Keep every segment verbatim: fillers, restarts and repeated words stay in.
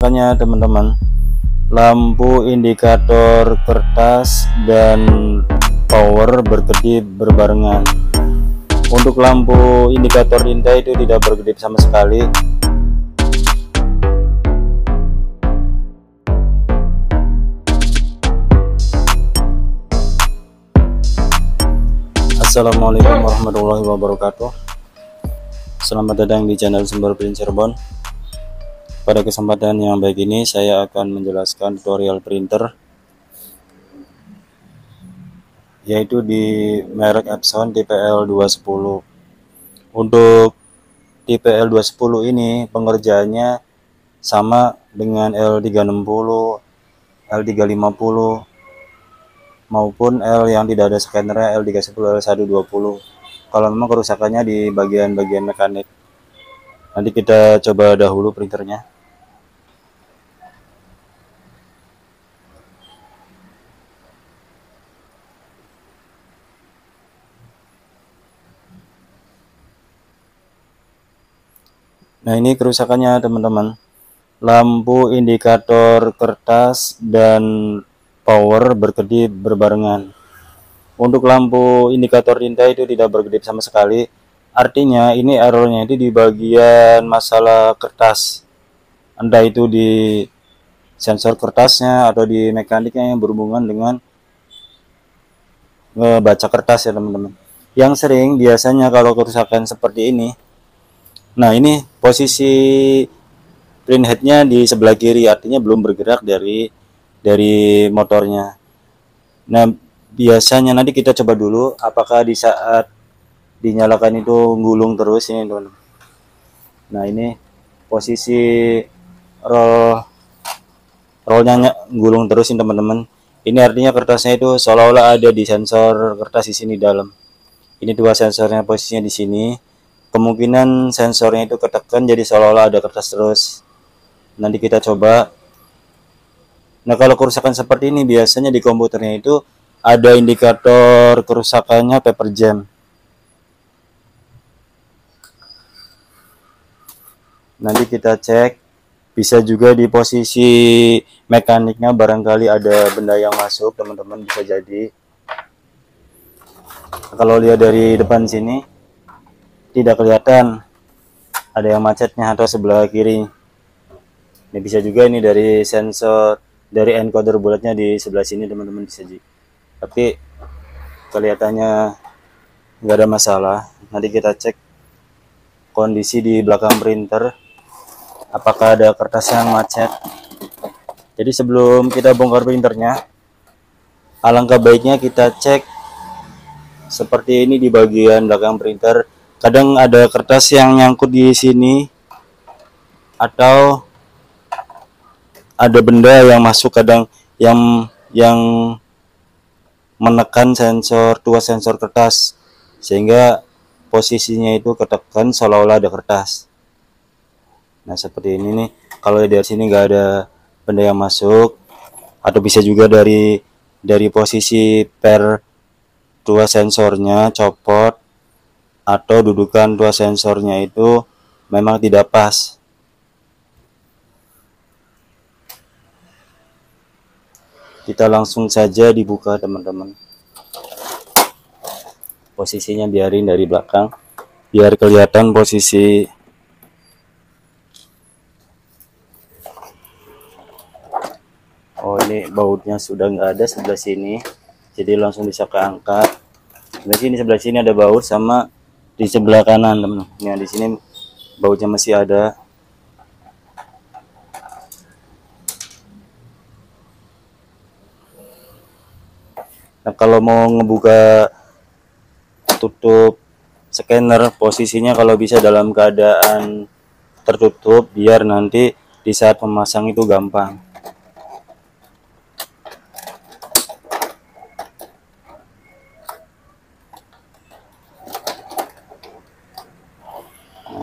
Makanya teman-teman, lampu indikator kertas dan power berkedip berbarengan. Untuk lampu indikator tinta itu tidak berkedip sama sekali. Assalamualaikum warahmatullahi wabarakatuh. Selamat datang di channel Sumberprint Cirebon. Pada kesempatan yang baik ini saya akan menjelaskan tutorial printer, yaitu di merek Epson tipe L dua sepuluh. Untuk tipe L dua sepuluh ini pengerjaannya sama dengan L tiga enam puluh, L tiga lima puluh maupun L yang tidak ada scannernya, L tiga sepuluh, L seratus dua puluh. Kalau memang kerusakannya di bagian-bagian mekanik. Nanti kita coba dahulu printernya. Nah, ini kerusakannya teman-teman. Lampu indikator kertas dan power berkedip berbarengan. Untuk lampu indikator tinta itu tidak berkedip sama sekali. Artinya ini errornya itu di bagian masalah kertas, entah itu di sensor kertasnya atau di mekaniknya yang berhubungan dengan baca kertas ya teman-teman. Yang sering biasanya kalau kerusakan seperti ini, nah ini posisi print headnya di sebelah kiri, artinya belum bergerak dari dari motornya. Nah biasanya nanti kita coba dulu apakah di saat dinyalakan itu gulung terus ini teman. Nah ini posisi roll rollnya gulung terus ini teman-teman. Ini artinya kertasnya itu seolah-olah ada di sensor kertas di sini dalam. Ini dua sensornya posisinya di sini. Kemungkinan sensornya itu ketekan jadi seolah-olah ada kertas terus. Nanti kita coba. Nah kalau kerusakan seperti ini biasanya di komputernya itu ada indikator kerusakannya paper jam. Nanti kita cek, bisa juga di posisi mekaniknya barangkali ada benda yang masuk teman-teman, bisa jadi. Kalau lihat dari depan sini tidak kelihatan ada yang macetnya atau sebelah kiri. Ini bisa juga ini dari sensor, dari encoder bulatnya di sebelah sini teman-teman, bisa jadi. Tapi kelihatannya nggak ada masalah. Nanti kita cek kondisi di belakang printer, apakah ada kertas yang macet. Jadi sebelum kita bongkar printernya, alangkah baiknya kita cek seperti ini di bagian belakang printer. Kadang ada kertas yang nyangkut di sini atau ada benda yang masuk, kadang yang yang menekan sensor, dua sensor kertas, sehingga posisinya itu ketekan seolah-olah ada kertas. Nah seperti ini nih, kalau dari sini nggak ada benda yang masuk, atau bisa juga dari dari posisi per dua sensornya copot, atau dudukan dua sensornya itu memang tidak pas. Kita langsung saja dibuka teman-teman. Posisinya biarin dari belakang biar kelihatan posisi. Oh ini bautnya sudah nggak ada sebelah sini, jadi langsung bisa keangkat. Di sini sebelah sini ada baut, sama di sebelah kanan teman. Nah di sini bautnya masih ada. Nah kalau mau ngebuka tutup scanner, posisinya kalau bisa dalam keadaan tertutup biar nanti di saat memasang itu gampang.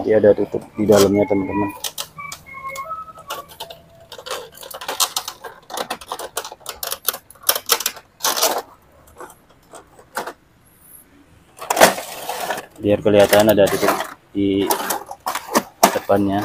Dia ada tutup di dalamnya teman-teman. Biar kelihatan ada tutup di depannya.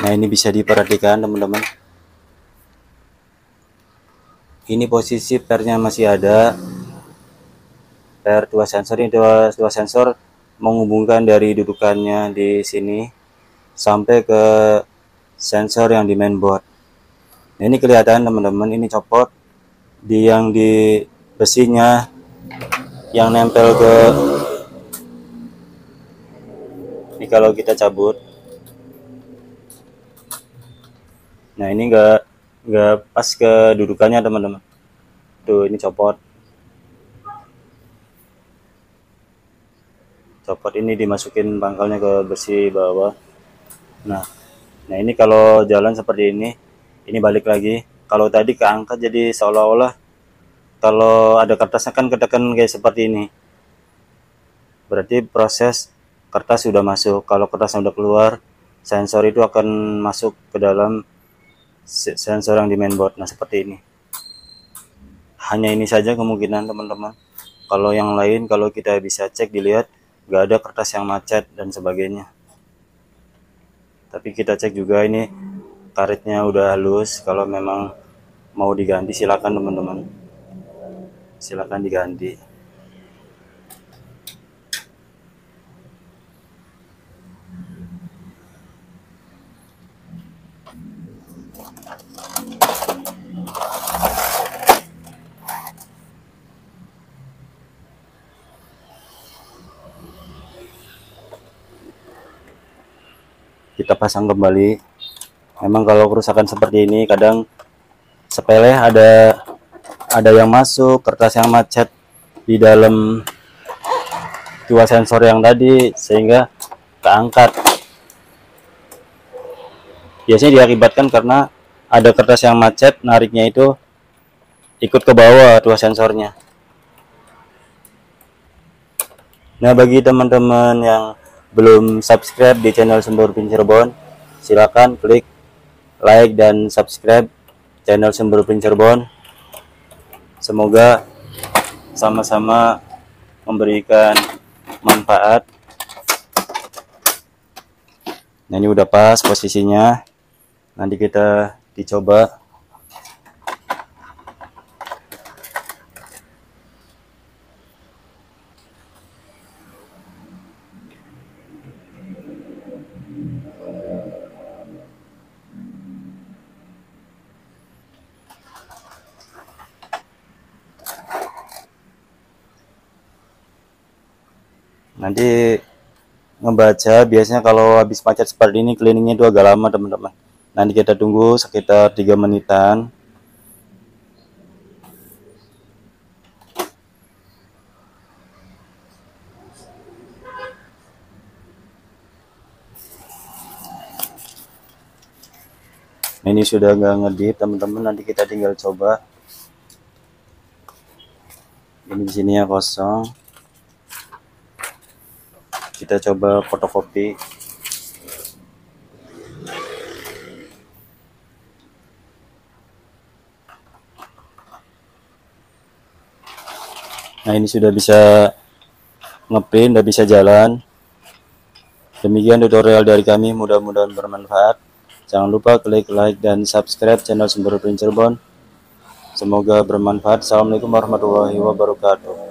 Nah, ini bisa diperhatikan teman-teman, ini posisi pernya masih ada, per dua sensor ini, dua, dua sensor menghubungkan dari dudukannya di sini sampai ke sensor yang di mainboard. Nah, ini kelihatan teman-teman, ini copot di yang di besinya yang nempel ke ini, kalau kita cabut. Nah, ini enggak enggak pas ke dudukannya teman-teman. Tuh, ini copot. Copot ini dimasukin pangkalnya ke besi bawah. Nah, nah ini kalau jalan seperti ini, ini balik lagi. Kalau tadi keangkat, jadi seolah-olah kalau ada kertasnya kan ketekan kayak seperti ini. Berarti proses kertas sudah masuk. Kalau kertasnya sudah keluar, sensor itu akan masuk ke dalam sensor yang di mainboard. Nah, seperti ini. Hanya ini saja kemungkinan teman-teman. Kalau yang lain, kalau kita bisa cek dilihat nggak ada kertas yang macet dan sebagainya. Tapi kita cek juga, ini karetnya udah halus. Kalau memang mau diganti silakan teman-teman, silakan diganti. Kita pasang kembali. Memang kalau kerusakan seperti ini kadang sepele, ada ada yang masuk kertas yang macet di dalam dua sensor yang tadi sehingga keangkat. Biasanya diakibatkan karena ada kertas yang macet, nariknya itu ikut ke bawah dua sensornya. Nah, bagi teman-teman yang belum subscribe di channel Sumberprint Cirebon, silakan klik like dan subscribe channel Sumberprint Cirebon. Semoga sama-sama memberikan manfaat. Nah, ini udah pas posisinya, nanti kita dicoba. Nanti ngebaca, biasanya kalau habis macet seperti ini cleaningnya itu agak lama teman-teman. Nanti kita tunggu sekitar tiga menitan. Nah, ini sudah nggak ngedip teman-teman, nanti kita tinggal coba. Ini di sini ya kosong, kita coba fotokopi. Nah, ini sudah bisa ngeprint, sudah bisa jalan. Demikian tutorial dari kami, mudah-mudahan bermanfaat. Jangan lupa klik like dan subscribe channel Sumberprint Cirebon. Semoga bermanfaat. Assalamualaikum warahmatullahi wabarakatuh.